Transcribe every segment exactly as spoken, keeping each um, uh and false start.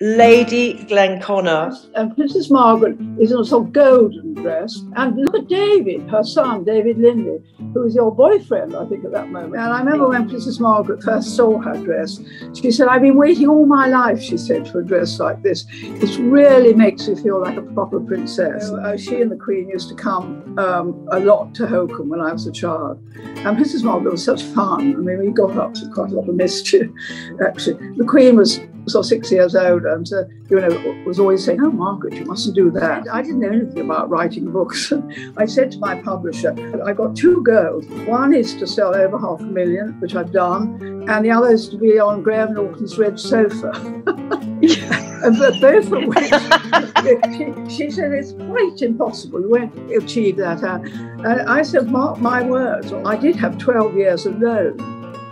Lady Glenconner. And Princess Margaret is in a sort of golden dress. And look at David, her son, David Lindley, who is your boyfriend, I think, at that moment. And I remember when Princess Margaret first saw her dress, she said, "I've been waiting all my life," she said, "for a dress like this. It really makes you feel like a proper princess." You know, she and the Queen used to come um, a lot to Holkham when I was a child. And Princess Margaret was such fun. I mean, we got up to quite a lot of mischief, actually. The Queen was sort of six years old, and uh, you know, was always saying, "Oh, Margaret, you mustn't do that." I didn't know anything about writing books. I said to my publisher, "I've got two goals. One is to sell over half a million, which I've done, and the other is to be on Graham Norton's red sofa." But both of which, she, she said, "It's quite impossible. You won't achieve that." And I said, "Mark my words." I did have twelve years alone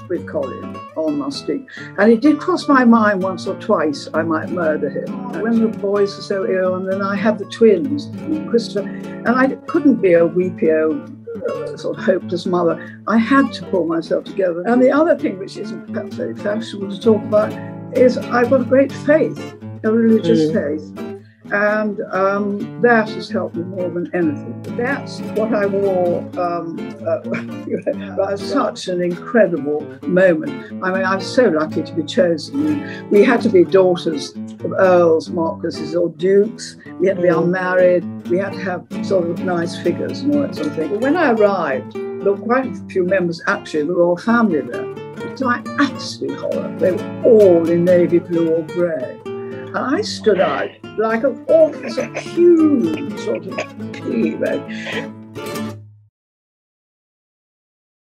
with Colin on Musty, and it did cross my mind once or twice I might murder him. When the boys were so ill, and then I had the twins, Christopher, and I couldn't be a weepy old uh, sort of hopeless mother. I had to pull myself together. And the other thing, which isn't perhaps very fashionable to talk about, is I've got a great faith, a religious mm. faith. And um, that has helped me more than anything. That's what I wore. Um, uh, you know, that was such an incredible moment. I mean, I'm so lucky to be chosen. We had to be daughters of earls, marquises, or dukes. We had to be unmarried. We had to have sort of nice figures and all that sort of thing. But when I arrived, there were quite a few members actually of the royal family there. To my absolute horror, they were all in navy blue or grey. And I stood out like an awful, huge sort of peewit.